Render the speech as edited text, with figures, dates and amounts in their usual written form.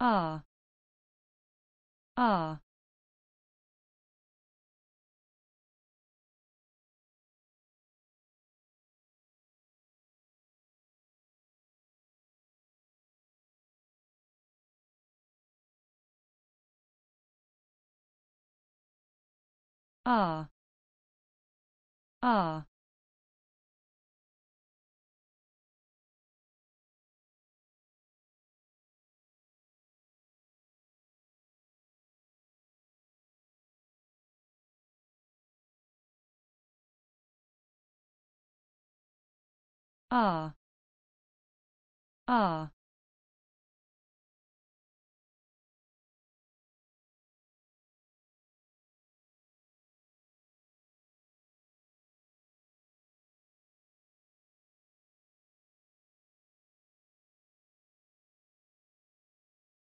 a'ā, a'ā, a'ā, a'ā, a'ā, a'ā.